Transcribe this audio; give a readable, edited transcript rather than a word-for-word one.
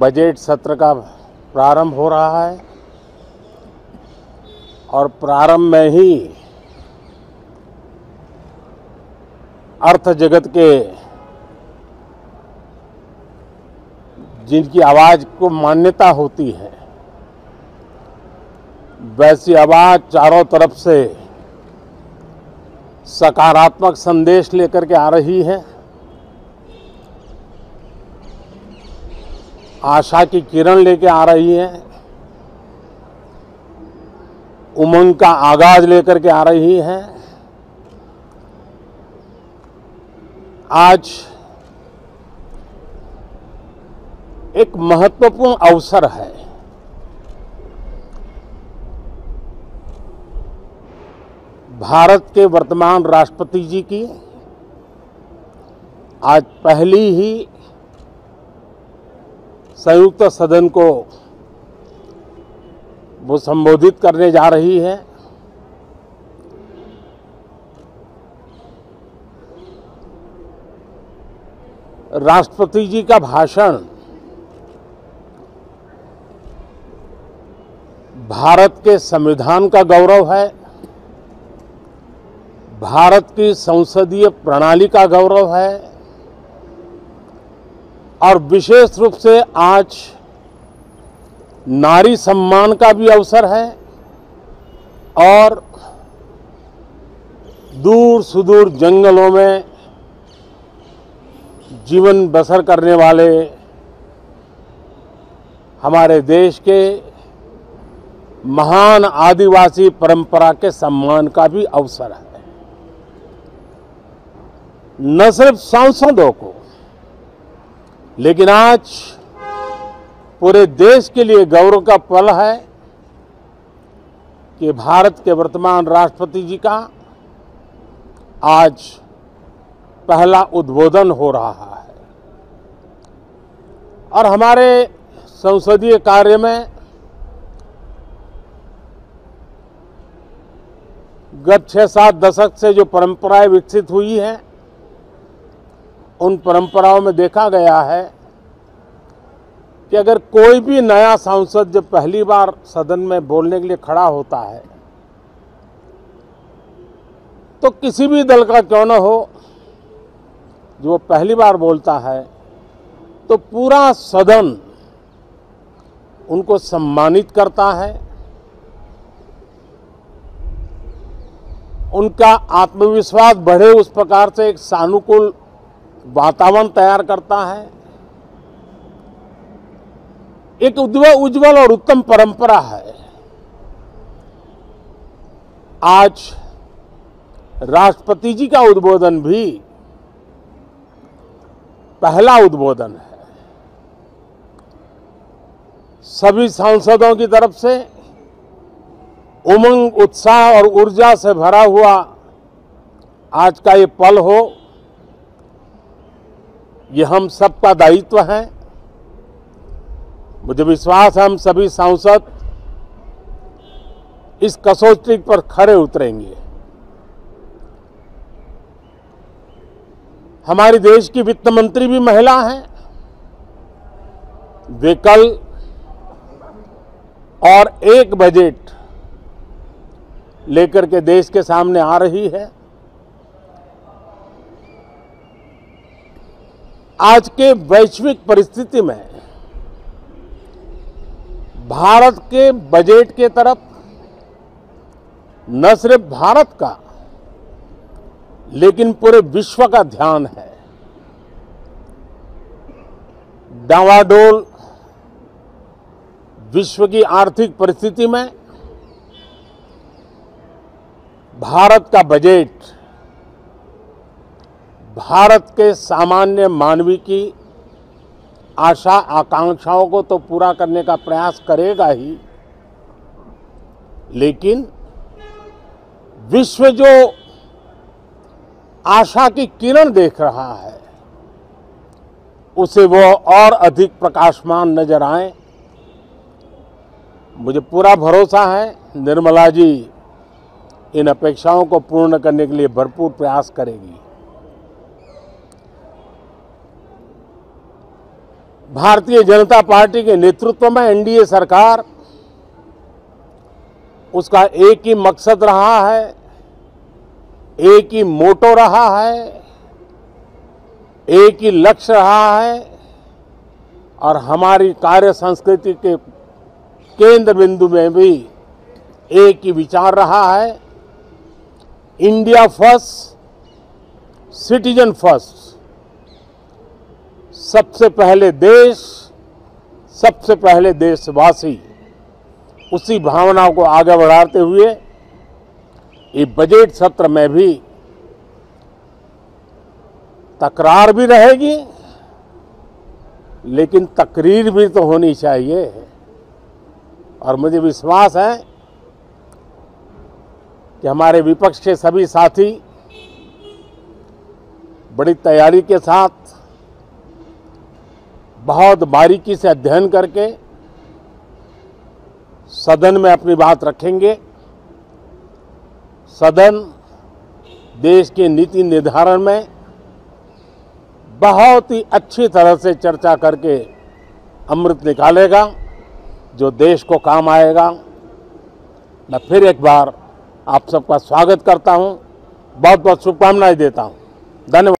Budget सत्र का प्रारंभ हो रहा है और प्रारंभ में ही अर्थ जगत के जिनकी आवाज़ को मान्यता होती है वैसी आवाज़ चारों तरफ से सकारात्मक संदेश लेकर के आ रही है। आशा की किरण लेकर आ रही है, उमंग का आगाज लेकर के आ रही है। आज एक महत्वपूर्ण अवसर है। भारत के वर्तमान राष्ट्रपति जी की आज पहली ही संयुक्त सदन को वो संबोधित करने जा रही है। राष्ट्रपति जी का भाषण भारत के संविधान का गौरव है, भारत की संसदीय प्रणाली का गौरव है और विशेष रूप से आज नारी सम्मान का भी अवसर है और दूर सुदूर जंगलों में जीवन बसर करने वाले हमारे देश के महान आदिवासी परंपरा के सम्मान का भी अवसर है। न सिर्फ सांसदों को लेकिन आज पूरे देश के लिए गौरव का पल है कि भारत के वर्तमान राष्ट्रपति जी का आज पहला उद्बोधन हो रहा है और हमारे संसदीय कार्य में गत 6-7 दशक से जो परंपराएं विकसित हुई हैं उन परंपराओं में देखा गया है कि अगर कोई भी नया सांसद जब पहली बार सदन में बोलने के लिए खड़ा होता है तो किसी भी दल का क्यों न हो, जो पहली बार बोलता है तो पूरा सदन उनको सम्मानित करता है, उनका आत्मविश्वास बढ़े उस प्रकार से एक सानुकूल वातावरण तैयार करता है। एक उज्जवल और उत्तम परंपरा है। आज राष्ट्रपति जी का उद्बोधन भी पहला उद्बोधन है। सभी सांसदों की तरफ से उमंग, उत्साह और ऊर्जा से भरा हुआ आज का ये पल हो, ये हम सबका दायित्व है। मुझे विश्वास है हम सभी सांसद इस कसौटी पर खरे उतरेंगे। हमारे देश की वित्त मंत्री भी महिला हैं। वे कल और एक बजट लेकर के देश के सामने आ रही है। आज के वैश्विक परिस्थिति में भारत के बजट के तरफ न सिर्फ भारत का लेकिन पूरे विश्व का ध्यान है। डावाडोल विश्व की आर्थिक परिस्थिति में भारत का बजट भारत के सामान्य मानवी की आशा आकांक्षाओं को तो पूरा करने का प्रयास करेगा ही, लेकिन विश्व जो आशा की किरण देख रहा है उसे वो और अधिक प्रकाशमान नजर आए। मुझे पूरा भरोसा है निर्मला जी इन अपेक्षाओं को पूर्ण करने के लिए भरपूर प्रयास करेगी। भारतीय जनता पार्टी के नेतृत्व में एनडीए सरकार, उसका एक ही मकसद रहा है, एक ही मोटो रहा है, एक ही लक्ष्य रहा है और हमारी कार्य संस्कृति के केंद्र बिंदु में भी एक ही विचार रहा है, इंडिया फर्स्ट, सिटीजन फर्स्ट। सबसे पहले देश, सबसे पहले देशवासी, उसी भावना को आगे बढ़ाते हुए ये बजट सत्र में भी तकरार भी रहेगी, लेकिन तकरीर भी तो होनी चाहिए। और मुझे विश्वास है कि हमारे विपक्ष के सभी साथी बड़ी तैयारी के साथ, बहुत बारीकी से अध्ययन करके सदन में अपनी बात रखेंगे। सदन देश के नीति निर्धारण में बहुत ही अच्छी तरह से चर्चा करके अमृत निकालेगा, जो देश को काम आएगा। मैं फिर एक बार आप सबका स्वागत करता हूं, बहुत बहुत शुभकामनाएं देता हूं। धन्यवाद।